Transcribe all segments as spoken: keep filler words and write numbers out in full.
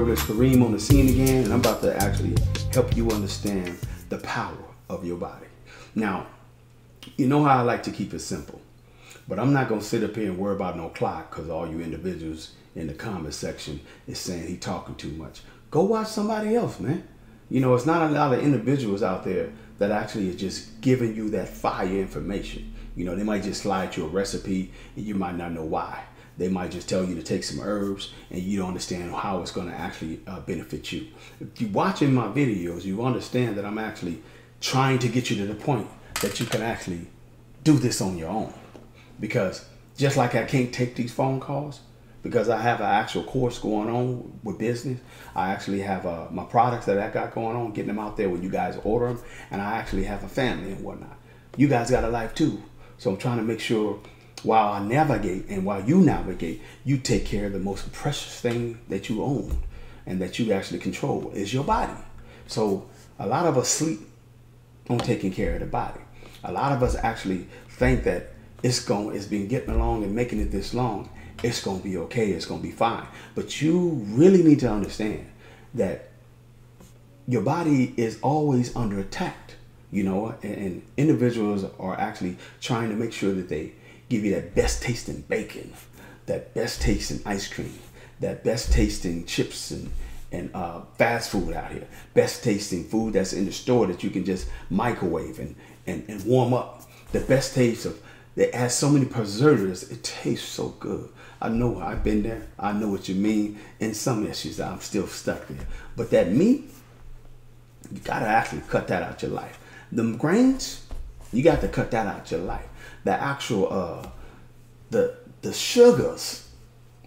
observer. There's Kareem on the scene again, and I'm about to actually help you understand the power of your body. Now, you know how I like to keep it simple, but I'm not going to sit up here and worry about no clock because all you individuals in the comment section is saying he talking too much. Go watch somebody else, man. You know, it's not a lot of individuals out there that actually is just giving you that fire information. You know, they might just slide you a recipe and you might not know why. They might just tell you to take some herbs and you don't understand how it's going to actually uh, benefit you. If you're watching my videos, you understand that I'm actually trying to get you to the point that you can actually do this on your own. Because just like I can't take these phone calls, because I have an actual course going on with business. I actually have uh, my products that I got going on, getting them out there when you guys order them. And I actually have a family and whatnot. You guys got a life too. So I'm trying to make sure while I navigate and while you navigate, you take care of the most precious thing that you own and that you actually control is your body. So a lot of us sleep on taking care of the body. A lot of us actually think that it's going, it's been getting along and making it this long. It's going to be okay. It's going to be fine. But you really need to understand that your body is always under attack, you know, and, and individuals are actually trying to make sure that they give you that best tasting bacon, that best tasting ice cream, that best tasting chips and, and uh, fast food out here, best tasting food that's in the store that you can just microwave and, and, and warm up, the best taste of. It has so many preservatives. It tastes so good. I know I've been there. I know what you mean. In some issues, I'm still stuck there. But that meat, you got to actually cut that out your life. Them grains, you got to cut that out your life. The actual, uh, the, the sugars,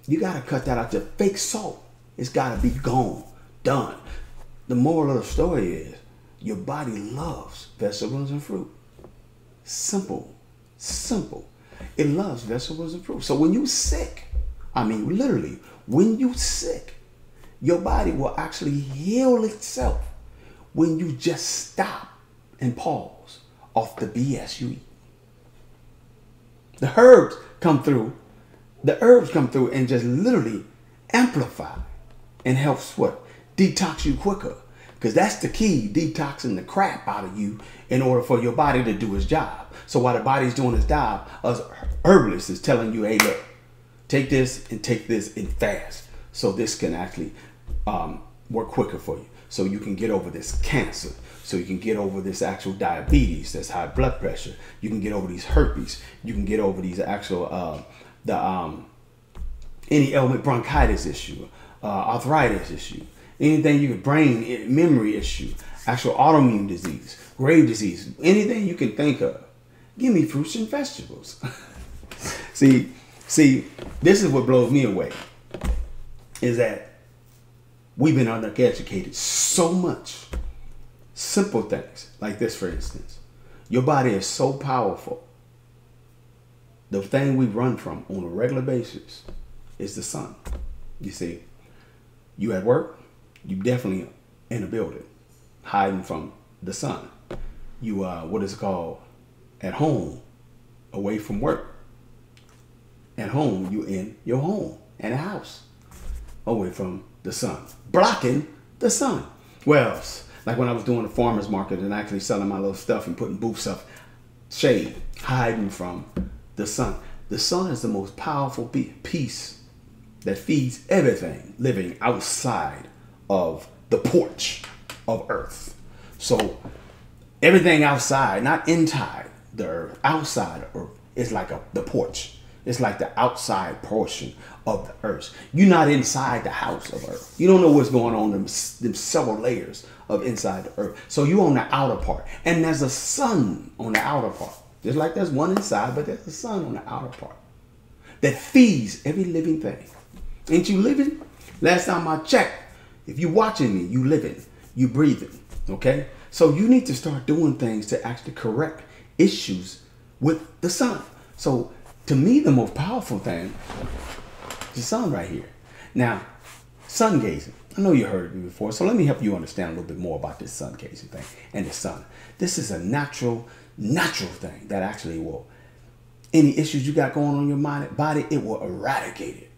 you got to cut that out. Your fake salt, it's got to be gone, done. The moral of the story is your body loves vegetables and fruit. Simple. Simple. It loves vegetables and fruit. So when you sick, I mean literally, when you sick, your body will actually heal itself when you just stop and pause off the B S you eat. The herbs come through. The herbs come through and just literally amplify and helps what? Detox you quicker. Because that's the key, detoxing the crap out of you in order for your body to do its job. So while the body's doing its job, us herbalists is telling you, hey, look, take this and take this and fast. So this can actually um, work quicker for you. So you can get over this cancer. So you can get over this actual diabetes, this high blood pressure. You can get over these herpes. You can get over these actual, uh, the um, any ailment, bronchitis issue, uh, arthritis issue. Anything you can, brain, memory issue, actual autoimmune disease, Graves' disease, anything you can think of. Give me fruits and vegetables. see, see, this is what blows me away, is that we've been undereducated so much. Simple things like this, for instance. Your body is so powerful. The thing we run from on a regular basis is the sun. You see, you at work. You definitely in a building, hiding from the sun. You are, uh, what is it called? At home, away from work. At home, you in your home, in a house, away from the sun. Blocking the sun. Well, like when I was doing the farmer's market and actually selling my little stuff and putting booths up, shade, hiding from the sun. The sun is the most powerful piece that feeds everything living outside of the porch of earth. So everything outside, not inside the earth, outside of earth, is like a, the porch. It's like the outside portion of the earth. You're not inside the house of earth. You don't know what's going on in them several layers of inside the earth. So you're on the outer part, and there's a sun on the outer part. Just like there's one inside, but there's a sun on the outer part that feeds every living thing. Ain't you living? Last time I checked, if you're watching me, you living, you breathing, okay? So you need to start doing things to actually correct issues with the sun. So to me, the most powerful thing is the sun right here. Now, sun gazing. I know you heard me before, so let me help you understand a little bit more about this sun gazing thing and the sun. This is a natural, natural thing that actually will, any issues you got going on in your mind, body, it will eradicate it,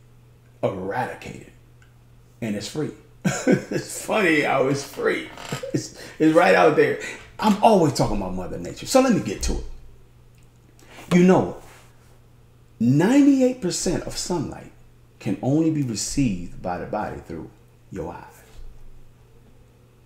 eradicate it, and it's free. It's funny how it's free. It's, it's right out there. I'm always talking about Mother Nature. So let me get to it. You know, ninety-eight percent of sunlight can only be received by the body through your eyes.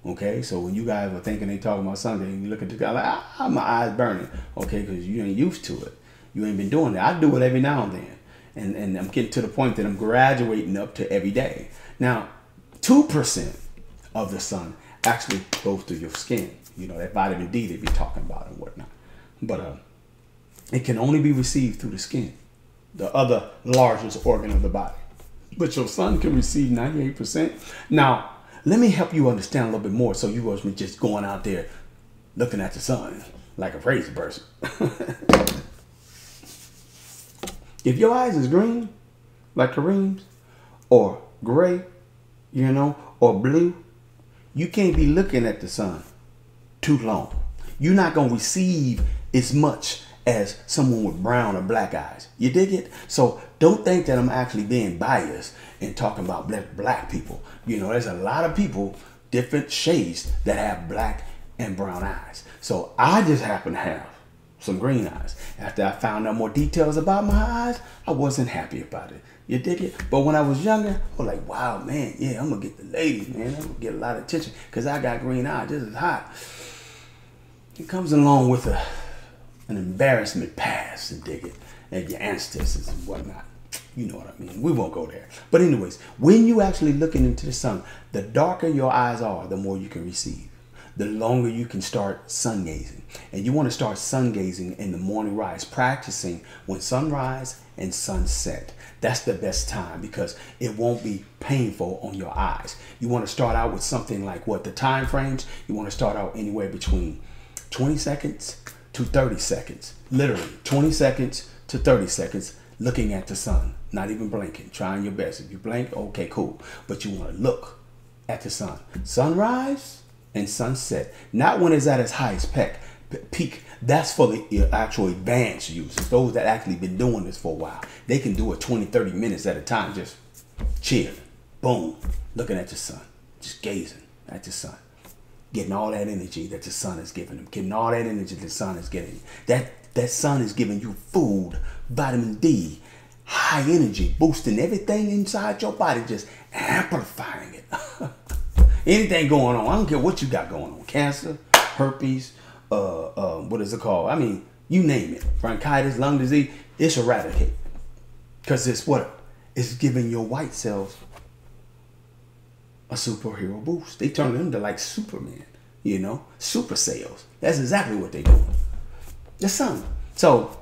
Okay, so when you guys were thinking they talking about something, and you look at the guy like, ah, my eyes burning. Okay, because you ain't used to it. You ain't been doing that. I do it every now and then. And, and I'm getting to the point that I'm graduating up to every day. Now, two percent of the sun actually goes through your skin. You know, that vitamin D they be talking about and whatnot. But uh, it can only be received through the skin, the other largest organ of the body. But your sun can receive ninety-eight percent. Now, let me help you understand a little bit more so you wasn't just going out there looking at the sun like a crazy person. If your eyes is green, like Kareem's, or gray, you know, or blue, you can't be looking at the sun too long. You're not going to receive as much as someone with brown or black eyes. You dig it? So don't think that I'm actually being biased and talking about black, black people. You know, there's a lot of people, different shades, that have black and brown eyes. So I just happen to have some green eyes. After I found out more details about my eyes, I wasn't happy about it. You dig it? But when I was younger, I was like, wow, man, yeah, I'm gonna get the ladies, man. I'm gonna get a lot of attention because I got green eyes. This is hot. It comes along with a, an embarrassment past, and dig it, and your ancestors and whatnot. You know what I mean? We won't go there. But anyways, when you actually looking into the sun, the darker your eyes are, the more you can receive. The longer you can start sun gazing. And you want to start sun gazing in the morning rise, practicing when sunrise and sunset. That's the best time because it won't be painful on your eyes. You want to start out with something like what? The time frames? You want to start out anywhere between twenty seconds to thirty seconds. Literally, twenty seconds to thirty seconds looking at the sun. Not even blinking. Trying your best. If you blink, okay, cool. But you want to look at the sun. Sunrise and sunset, not when it's at its highest peak. That's for the actual advanced users, those that actually been doing this for a while. They can do it twenty, thirty minutes at a time, just chilling, boom, looking at the sun, just gazing at the sun, getting all that energy that the sun is giving them, getting all that energy the sun is giving you. That, that sun is giving you food, vitamin D, high energy, boosting everything inside your body, just amplifying it. Anything going on, I don't care what you got going on. Cancer, herpes, uh, uh, what is it called? I mean, you name it. Bronchitis, lung disease, it's eradicated. Because it's what? It's giving your white cells a superhero boost. They turn them into like Superman, you know? Super cells. That's exactly what they do. The sun. So,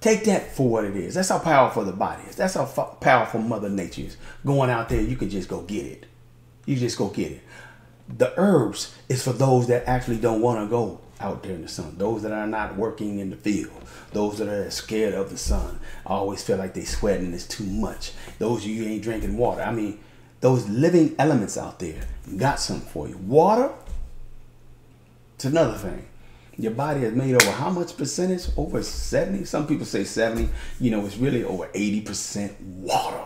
take that for what it is. That's how powerful the body is. That's how powerful Mother Nature is. Going out there, you can just go get it. You just go get it. The herbs is for those that actually don't want to go out there in the sun. Those that are not working in the field. Those that are scared of the sun. I always feel like they sweating. It's too much. Those you ain't drinking water. I mean, those living elements out there got something for you. Water, it's another thing. Your body is made over how much percentage? Over seventy? Some people say seventy. You know, it's really over eighty percent water.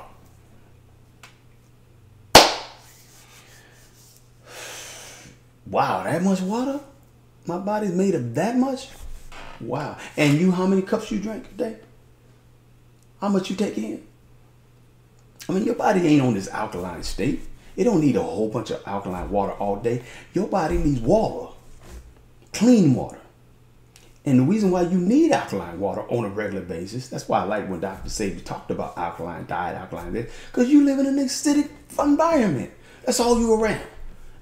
Wow, that much water? My body's made of that much? Wow. And you, how many cups you drink a day? How much you take in? I mean, your body ain't on this alkaline state. It don't need a whole bunch of alkaline water all day. Your body needs water, clean water. And the reason why you need alkaline water on a regular basis, that's why I like when Doctor Sebi talked about alkaline diet, alkaline this, because you live in an acidic environment. That's all you around.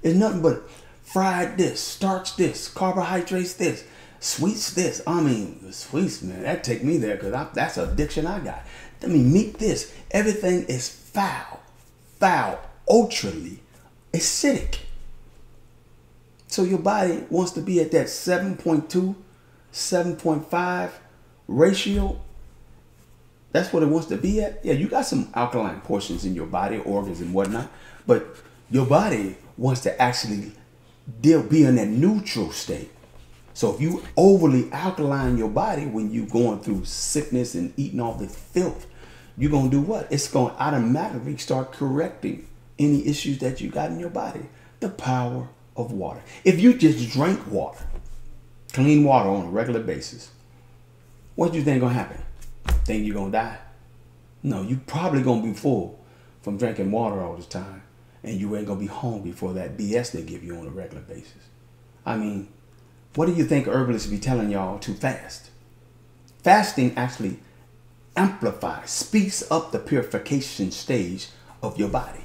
It's nothing but fried this, starch this, carbohydrates this, sweets this. I mean, the sweets, man, that take me there because that's an addiction I got. I mean, meat this. Everything is foul, foul, ultrally acidic. So your body wants to be at that seven point two, seven point five ratio. That's what it wants to be at. Yeah, you got some alkaline portions in your body, organs and whatnot, but your body wants to actually they'll be in that neutral state. So if you overly alkaline your body when you're going through sickness and eating all the filth, you're going to do what? It's going to automatically start correcting any issues that you got in your body. The power of water. If you just drink water, clean water on a regular basis, what do you think gonna happen? Think you're gonna die? No, you probably gonna be full from drinking water all the time, and you ain't gonna be hungry for that B S they give you on a regular basis. I mean, what do you think herbalists be telling y'all to fast? Fasting actually amplifies, speeds up the purification stage of your body.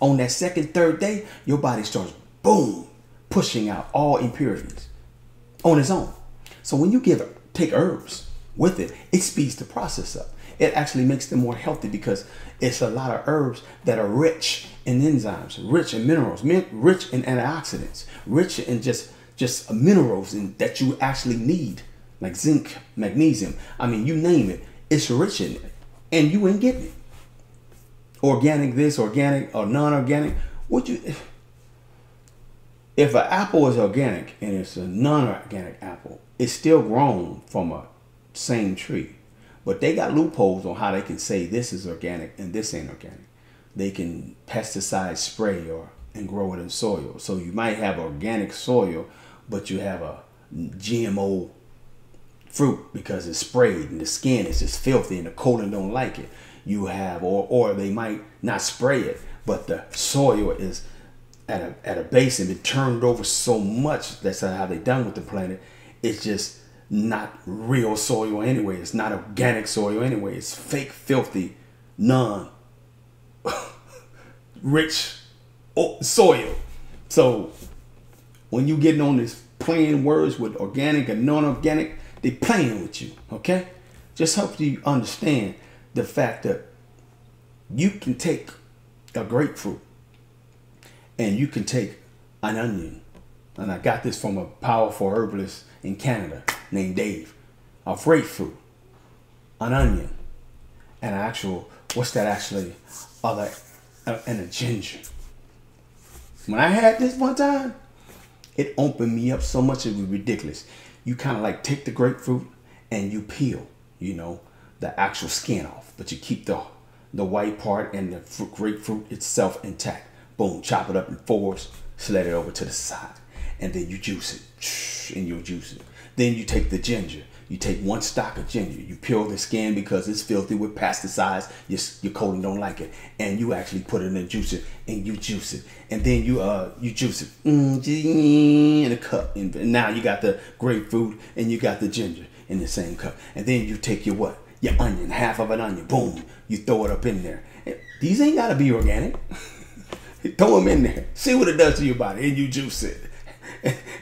On that second, third day, your body starts, boom, pushing out all impurities on its own. So when you give take herbs with it, it speeds the process up. It actually makes them more healthy because it's a lot of herbs that are rich in enzymes, rich in minerals, rich in antioxidants, rich in just, just minerals and that you actually need, like zinc, magnesium. I mean, you name it, it's rich in it, and you ain't getting it. Organic this, organic or non-organic. What you... If an apple is organic and it's a non-organic apple, it's still grown from a same tree. But they got loopholes on how they can say this is organic and this ain't organic. They can pesticide spray or and grow it in soil. So you might have organic soil, but you have a G M O fruit because it's sprayed and the skin is just filthy and the colon don't like it. You have, or, or they might not spray it, but the soil is at a, at a base and been turned over so much. That's how they done with the planet. It's just not real soil anyway. It's not organic soil anyway. It's fake, filthy, non rich soil. So when you getting on this playing words with organic and non-organic, they playing with you, okay? Just help you understand the fact that you can take a grapefruit and you can take an onion. And I got this from a powerful herbalist in Canada named Dave. A grapefruit, an onion, and an actual, what's that actually, other, and a ginger. When I had this one time, it opened me up so much it was ridiculous. You kind of like take the grapefruit and you peel, you know, the actual skin off, but you keep the the white part and the fruit, grapefruit itself intact. Boom, chop it up in fours, slide it over to the side, and then you juice it, and you'll juice it. Then you take the ginger. You take one stalk of ginger. You peel the skin because it's filthy with pesticides. Your, your colon don't like it. And you actually put it in a juicer and you juice it. And then you uh you juice it in a cup. And now you got the grapefruit and you got the ginger in the same cup. And then you take your what? Your onion, half of an onion. Boom. You throw it up in there. These ain't got to be organic. Throw them in there. See what it does to your body. And you juice it.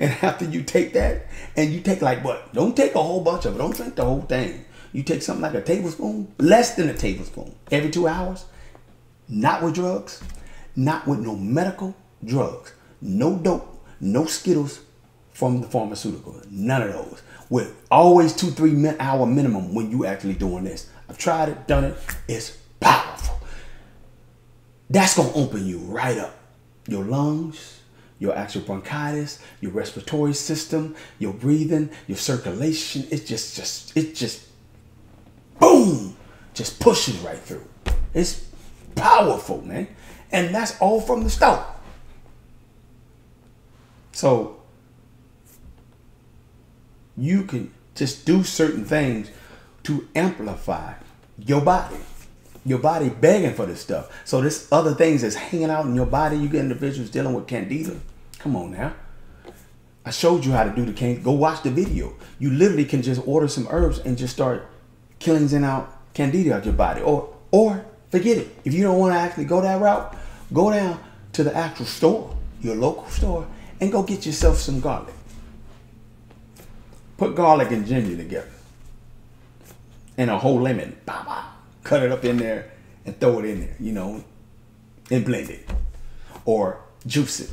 And after you take that, and you take like what? Don't take a whole bunch of it. Don't drink the whole thing. You take something like a tablespoon, less than a tablespoon, every two hours. Not with drugs. Not with no medical drugs. No dope. No Skittles from the pharmaceutical. None of those. With always two, three hour minimum when you actually doing this. I've tried it, done it. It's powerful. That's going to open you right up. Your lungs, your actual bronchitis, your respiratory system, your breathing, your circulation. It just, just, it just, boom, just pushes right through. It's powerful, man. And that's all from the stove. So you can just do certain things to amplify your body. Your body begging for this stuff. So this other things that's hanging out in your body, you get individuals dealing with candida. Come on now. I showed you how to do the candida. Go watch the video. You literally can just order some herbs and just start cleansing out candida out your body. Or, or forget it. If you don't want to actually go that route, go down to the actual store, your local store, and go get yourself some garlic. Put garlic and ginger together. And a whole lemon. Bye-bye. Cut it up in there and throw it in there, you know, and blend it or juice it.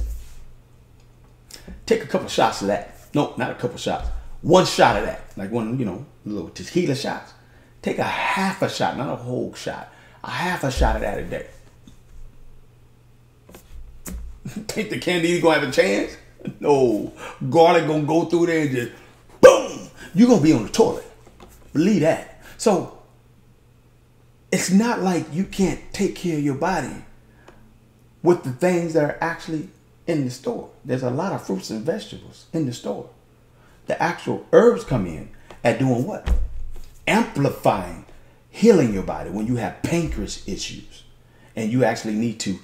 Take a couple shots of that. No, not a couple shots. One shot of that, like one, you know, little tequila shots. Take a half a shot, not a whole shot. A half a shot of that a day. Think the candida gonna have a chance? No, garlic gonna go through there and just boom. You're gonna be on the toilet. Believe that. So. It's not like you can't take care of your body with the things that are actually in the store. There's a lot of fruits and vegetables in the store. The actual herbs come in at doing what? Amplifying, healing your body when you have pancreas issues and you actually need to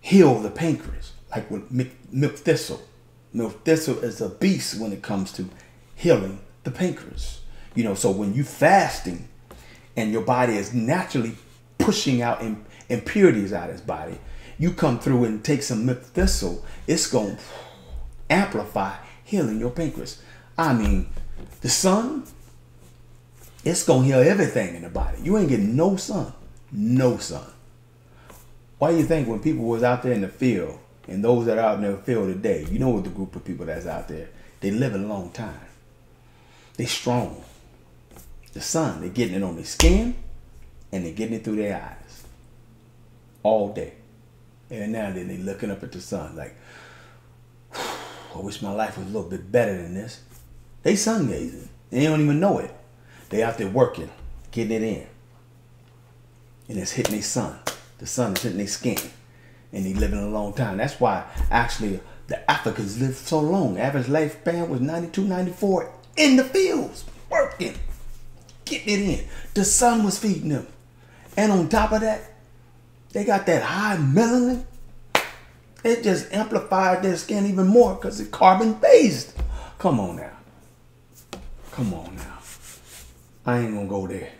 heal the pancreas, like with milk thistle. Milk thistle is a beast when it comes to healing the pancreas. You know, so when you fasting and your body is naturally pushing out impurities out of its body, you come through and take some milk thistle, it's going to amplify healing your pancreas. I mean, the sun, it's going to heal everything in the body. You ain't getting no sun, no sun. Why do you think when people was out there in the field, and those that are out in the field today, you know what the group of people that's out there, they live a long time. They strong. The sun, they're getting it on their skin and they're getting it through their eyes all day. And now and then they're looking up at the sun like, I wish my life was a little bit better than this. They sun gazing. They don't even know it. They out there working, getting it in. And it's hitting their sun. The sun is hitting their skin. And they living a long time. That's why actually the Africans lived so long. Average lifespan was ninety-two, ninety-four in the fields, working, getting it in. The sun was feeding them. And on top of that, they got that high melanin. It just amplified their skin even more because it's carbon-based. Come on now. Come on now. I ain't gonna go there.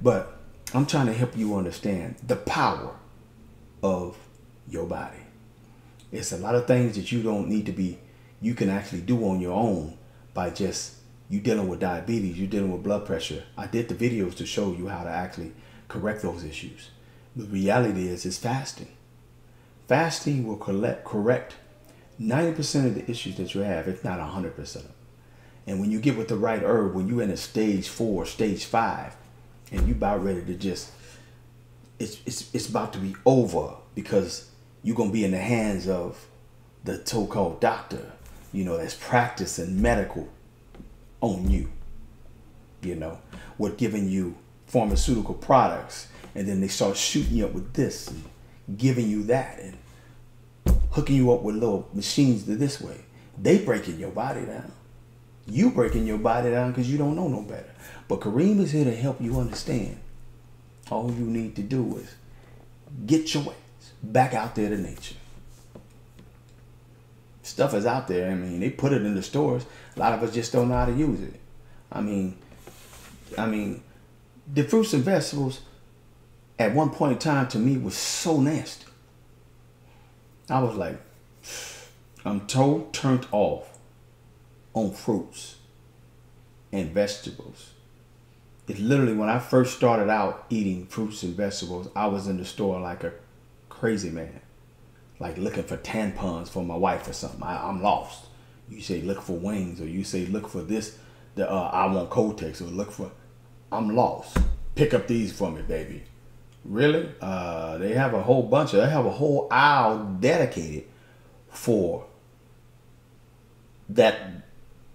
But I'm trying to help you understand the power of your body. It's a lot of things that you don't need to be, you can actually do on your own by just, you dealing with diabetes, you dealing with blood pressure. I did the videos to show you how to actually correct those issues. The reality is, is fasting. Fasting will correct correct ninety percent of the issues that you have, if not one hundred percent of them. And when you get with the right herb, when you're in a stage four, stage five, and you about ready to just, it's, it's, it's about to be over because you're going to be in the hands of the so-called doctor, you know, that's practicing medical on you, you know, with giving you pharmaceutical products. And then they start shooting you up with this and giving you that and hooking you up with little machines this way. They breaking your body down. You breaking your body down because you don't know no better. But Kareem is here to help you understand. All you need to do is get your way back out there to nature. Stuff is out there. I mean, they put it in the stores. A lot of us just don't know how to use it. I mean, I mean, the fruits and vegetables at one point in time to me was so nasty. I was like, I'm totally turned off on fruits and vegetables. It literally, when I first started out eating fruits and vegetables, I was in the store like a crazy man, like looking for tampons for my wife or something. I, I'm lost. You say look for wings, or you say look for this, the uh, I want Kotex, or look for, I'm lost. Pick up these for me, baby. Really? Uh, they have a whole bunch of, they have a whole aisle dedicated for that,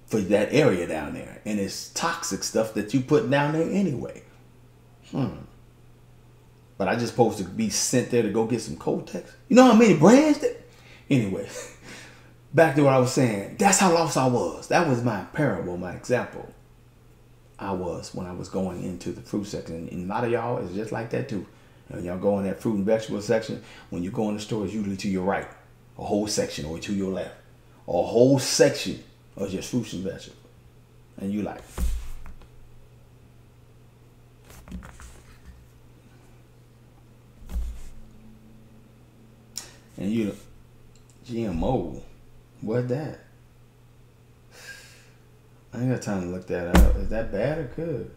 for that area down there. And it's toxic stuff that you put down there anyway. Hmm. But I just supposed to be sent there to go get some Kotex. You know how many brands that? Anyway, back to what I was saying. That's how lost I was. That was my parable, my example. I was when I was going into the fruit section. And a lot of y'all is just like that too. Y'all go in that fruit and vegetable section. When you go in the store, it's usually to your right. A whole section, or to your left. Or a whole section of just fruits and vegetables. And you like, and you, G M O, what that? I ain't got time to look that up. Is that bad or good?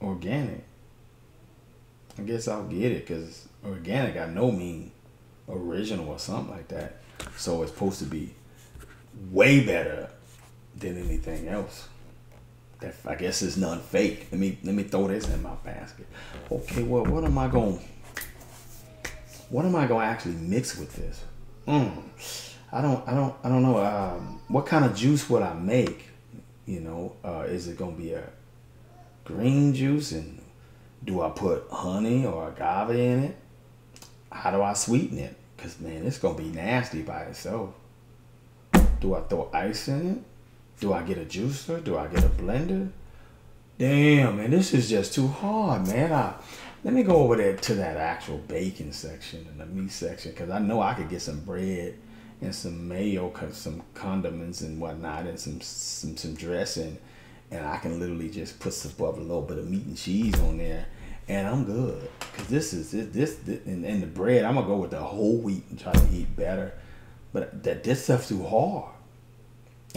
Organic. I guess I'll get it because organic, I know, mean original or something like that. So it's supposed to be way better than anything else. That, I guess, it's non-fake. Let me let me throw this in my basket. Okay, well, what am I going to... What am I gonna actually mix with this? Mm, I don't, I don't, I don't know. Um, what kind of juice would I make? You know, uh, is it gonna be a green juice? And do I put honey or agave in it? How do I sweeten it? Because, man, it's going to be nasty by itself. Do I throw ice in it? Do I get a juicer? Do I get a blender? Damn, man, this is just too hard, man. I, let me go over there to that actual bacon section and the meat section, because I know I could get some bread and some mayo, some condiments and whatnot, and some some, some dressing, and I can literally just put some, a little bit of meat and cheese on there, and I'm good. Because this is, this, this, this and, and the bread, I'm going to go with the whole wheat and try to eat better. But that this stuff's too hard.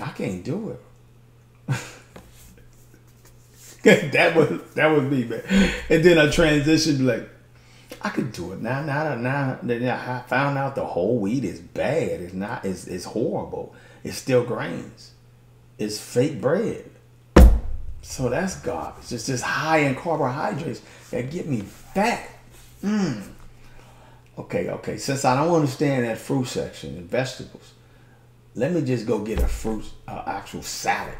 I can't do it. that was that was me, man. And then I transitioned like, I could do it now. Now, now, now, I found out the whole wheat is bad. It's not. It's it's horrible. It's still grains. It's fake bread. So that's garbage. It's just high in carbohydrates that get me fat. Mm. Okay, okay. Since I don't understand that fruit section and vegetables, let me just go get a fruit, uh, actual salad.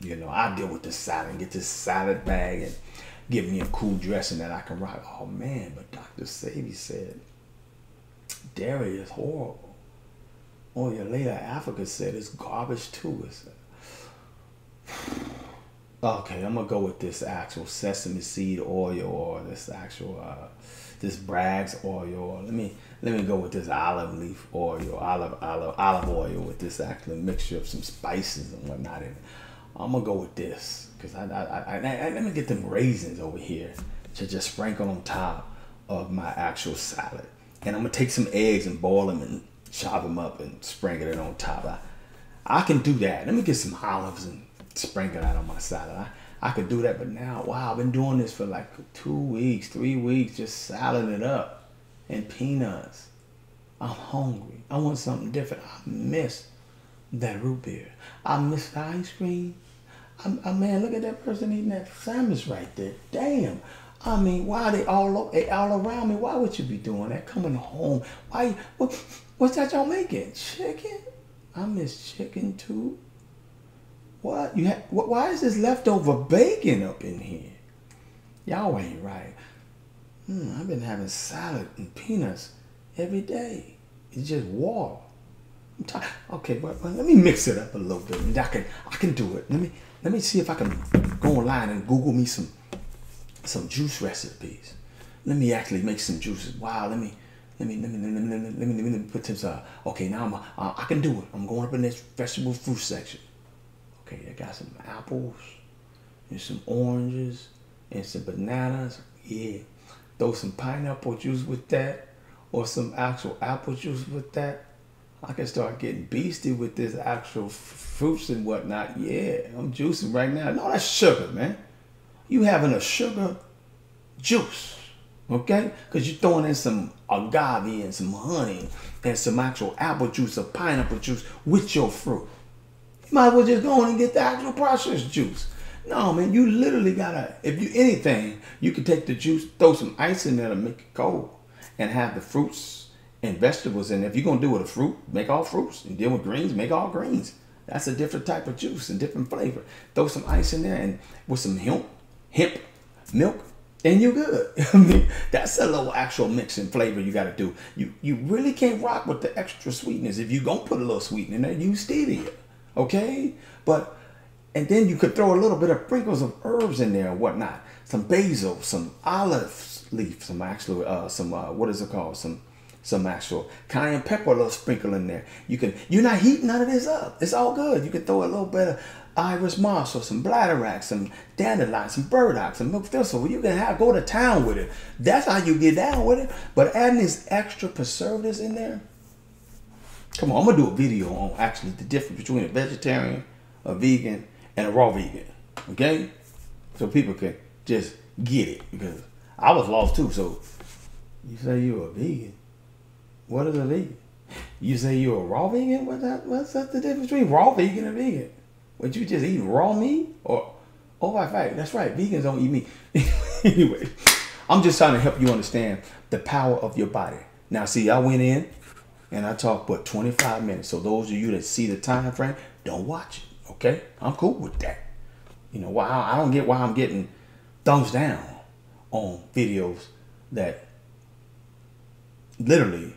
You know, I deal with the salad and get this salad bag and give me a cool dressing that I can rock. Oh, man, but Doctor Sebi said, dairy is horrible. Oh, your later Africa said it's garbage, too. It's okay, I'm going to go with this actual sesame seed oil or this actual, uh, this Bragg's oil. Let me, let me go with this olive leaf oil, olive, olive, olive oil with this actual mixture of some spices and whatnot in it. I'm gonna go with this because I, I, I, I, I let me get them raisins over here to just sprinkle on top of my actual salad, and I'm gonna take some eggs and boil them and chop them up and sprinkle it on top. I, I can do that. Let me get some olives and sprinkle that on my salad. I, I could do that, but now, wow, I've been doing this for like two weeks, three weeks, just salad it up and peanuts. I'm hungry. I want something different. I miss that root beer. I miss the ice cream. I, I, man, look at that person eating that salmon right there. Damn. I mean, why are they all, they all around me? Why would you be doing that? Coming home. Why? What, what's that y'all making? Chicken? I miss chicken too. What? You ha why is this leftover bacon up in here? Y'all ain't right. Hmm, I've been having salad and peanuts every day. It's just water. Okay, well, well, let me mix it up a little bit. And I can, I can do it. Let me, let me see if I can go online and Google me some, some juice recipes. Let me actually make some juices. Wow, let me, let me, let me, let me, let me, let me, let me put this. Uh, okay, now I'm, uh, I can do it. I'm going up in this vegetable fruit section. Okay, I got some apples and some oranges and some bananas. Yeah, throw some pineapple juice with that, or some actual apple juice with that. I can start getting beastie with this actual fruits and whatnot. Yeah, I'm juicing right now. No, that's sugar, man. You having a sugar juice, okay? Because you're throwing in some agave and some honey and some actual apple juice or pineapple juice with your fruit. You might as well just go on and get the actual processed juice. No, man, you literally gotta, if you anything, you can take the juice, throw some ice in there to make it cold and have the fruits and vegetables. And if you're gonna do with a fruit, make all fruits, and deal with greens, make all greens. That's a different type of juice and different flavor. Throw some ice in there and with some hemp hemp milk and you're good. I mean, that's a little actual mix and flavor you got to do. You you really can't rock with the extra sweetness. If you gonna put a little sweetener in there, use stevia, okay? But and then you could throw a little bit of sprinkles of herbs in there and whatnot, some basil, some olive leaf, some actually uh some uh what is it called, some Some actual cayenne pepper, a little sprinkle in there. You can, you're not heating none of this up. It's all good. You can throw a little bit of iris moss or some bladderwrack, some dandelion, some burdock, some milk thistle. You can have, go to town with it. That's how you get down with it. But adding these extra preservatives in there. Come on, I'm gonna do a video on actually the difference between a vegetarian, a vegan, and a raw vegan. Okay, so people can just get it, because I was lost too. So you say you're a vegan. What is a vegan? You say you're a raw vegan? What's that, what's that the difference between raw vegan and vegan? Would you just eat raw meat? Or, oh, my fact, that's right, vegans don't eat meat. Anyway, I'm just trying to help you understand the power of your body. Now, see, I went in and I talked for twenty-five minutes. So those of you that see the time frame, don't watch it, okay? I'm cool with that. You know, why I don't get why I'm getting thumbs down on videos that literally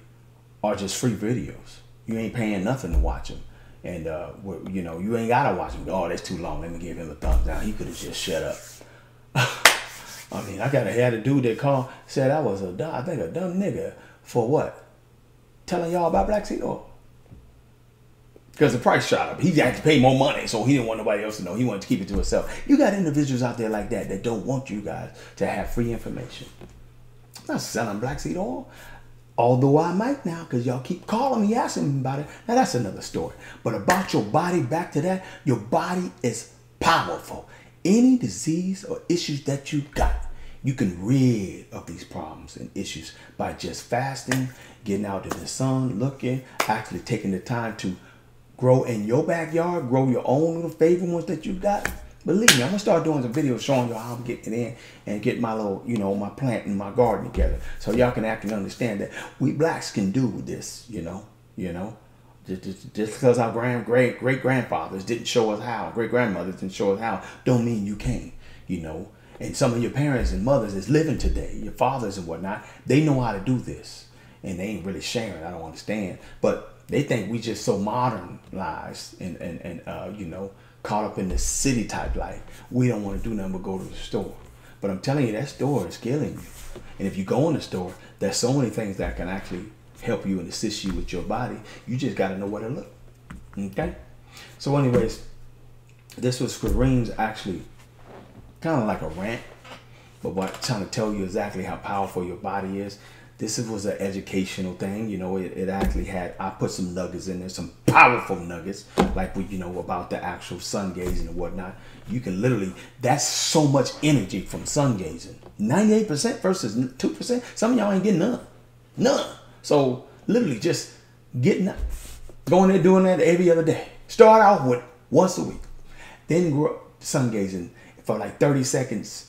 are just free videos. You ain't paying nothing to watch them. And, uh, you know, you ain't got to watch them. Oh, that's too long. Let me give him a thumbs down. He could have just shut up. I mean, I got to had a dude that called, said I was a dumb, I think a dumb nigga for what? Telling y'all about black seed oil. Because the price shot up. He had to pay more money, so he didn't want nobody else to know. He wanted to keep it to himself. You got individuals out there like that that don't want you guys to have free information. I'm not selling black seed oil. Although I might now, because y'all keep calling me, asking me about it. Now, that's another story. But about your body, back to that, your body is powerful. Any disease or issues that you got, you can rid of these problems and issues by just fasting, getting out in the sun, looking, actually taking the time to grow in your backyard, grow your own little favorite ones that you got. Believe me, I'm gonna start doing some videos showing y'all how I'm getting in and get my little, you know, my plant and my garden together, so y'all can actually understand that we blacks can do this. You know, you know, just just, just because our grand great great grandfathers didn't show us how, great grandmothers didn't show us how, don't mean you can't. You know, and some of your parents and mothers is living today, your fathers and whatnot. They know how to do this, and they ain't really sharing. I don't understand, but they think we just so modernized and and and uh, you know, caught up in the city type life. We don't want to do nothing but go to the store. But I'm telling you, that store is killing you. And if you go in the store, there's so many things that can actually help you and assist you with your body. You just got to know where to look. Okay? So anyways, this was Kareem's actually kind of like a rant. But what I'm trying to tell you exactly how powerful your body is. This was an educational thing. You know, it, it actually had, I put some nuggets in there, some powerful nuggets, like, we, you know, about the actual sun gazing and whatnot. You can literally, that's so much energy from sun gazing. ninety-eight percent versus two percent. Some of y'all ain't getting none. None. So literally just getting up, going there, doing that every other day. Start out with once a week. Then grow sun gazing for like thirty seconds.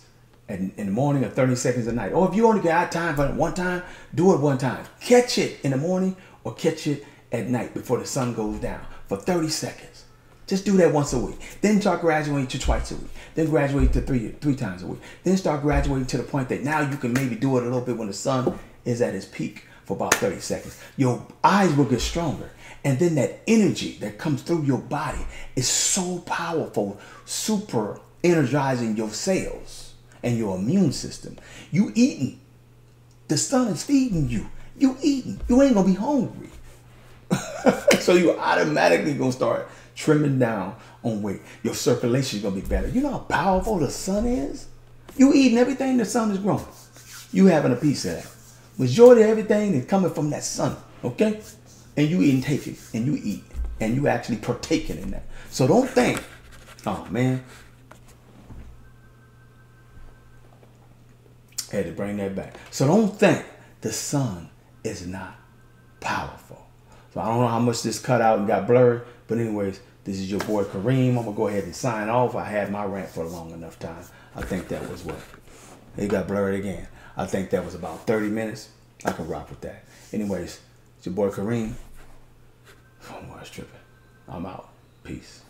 In the morning, or thirty seconds at night. Or if you only got time for it one time, do it one time. Catch it in the morning or catch it at night before the sun goes down for thirty seconds. Just do that once a week. Then start graduating to twice a week. Then graduate to three, three times a week. Then start graduating to the point that now you can maybe do it a little bit when the sun is at its peak for about thirty seconds. Your eyes will get stronger. And then that energy that comes through your body is so powerful, super energizing your cells and your immune system. You eating. The sun is feeding you. You eating. You ain't gonna be hungry. So you automatically gonna start trimming down on weight. Your circulation is gonna be better. You know how powerful the sun is? You eating everything the sun is growing. You having a piece of that. Majority of everything is coming from that sun, okay? And you eating, taking, and you eat, and you actually partaking in that. So don't think, oh man, had to bring that back. So don't think the sun is not powerful. So I don't know how much this cut out and got blurred, but anyways, this is your boy Kareem. I'm gonna go ahead and sign off. I had my rant for a long enough time. I think that was what? It got blurred again. I think that was about thirty minutes. I could rock with that. Anyways, it's your boy Kareem. Oh, I'm tripping. I'm out. Peace.